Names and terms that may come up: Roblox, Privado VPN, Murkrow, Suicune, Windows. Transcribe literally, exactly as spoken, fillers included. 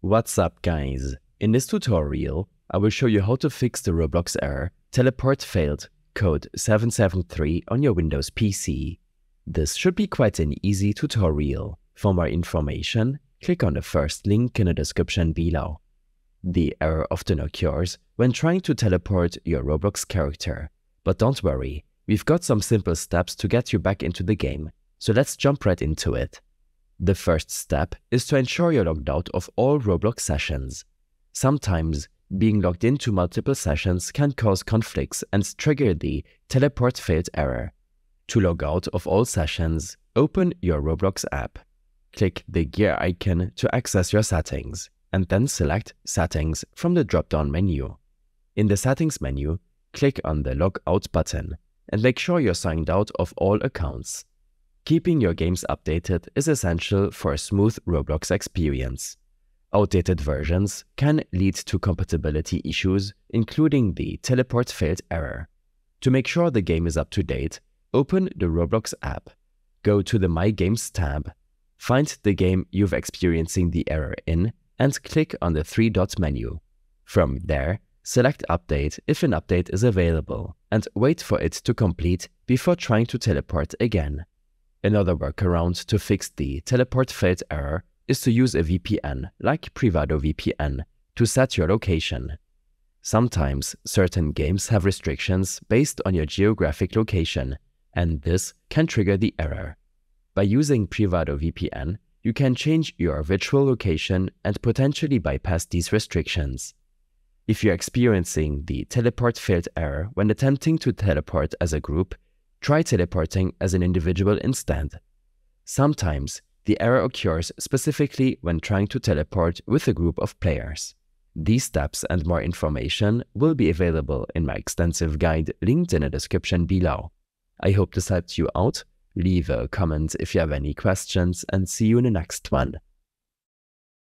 What's up guys, in this tutorial I will show you how to fix the Roblox error teleport failed code seven seven three on your Windows P C. This should be quite an easy tutorial. For more information, click on the first link in the description below. The error often occurs when trying to teleport your Roblox character, but don't worry, we've got some simple steps to get you back into the game, so let's jump right into it. The first step is to ensure you're logged out of all Roblox sessions. Sometimes, being logged into multiple sessions can cause conflicts and trigger the teleport failed error. To log out of all sessions, open your Roblox app. Click the gear icon to access your settings, and then select Settings from the drop-down menu. In the Settings menu, click on the Log Out button, and make sure you're signed out of all accounts. Keeping your games updated is essential for a smooth Roblox experience. Outdated versions can lead to compatibility issues, including the teleport failed error. To make sure the game is up to date, open the Roblox app. Go to the My Games tab. Find the game you've experiencing the error in and click on the three-dot menu. From there, select Update if an update is available and wait for it to complete before trying to teleport again. Another workaround to fix the teleport failed error is to use a V P N like Privado V P N to set your location. Sometimes certain games have restrictions based on your geographic location, and this can trigger the error. By using Privado V P N, you can change your virtual location and potentially bypass these restrictions. If you're experiencing the teleport failed error when attempting to teleport as a group, try teleporting as an individual instead. Sometimes, the error occurs specifically when trying to teleport with a group of players. These steps and more information will be available in my extensive guide linked in the description below. I hope this helped you out. Leave a comment if you have any questions, and see you in the next one.